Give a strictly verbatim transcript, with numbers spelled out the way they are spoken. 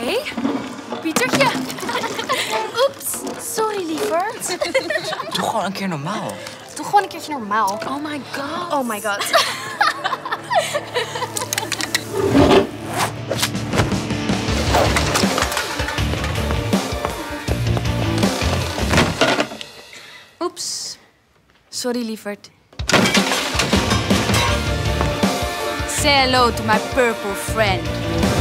Hey, Pietertje. Oeps. Sorry, lieverd. Doe gewoon een keer normaal. Doe gewoon een keertje normaal. Oh my god. Oh my god. Oeps. Sorry, lieverd. Say hello to my purple friend.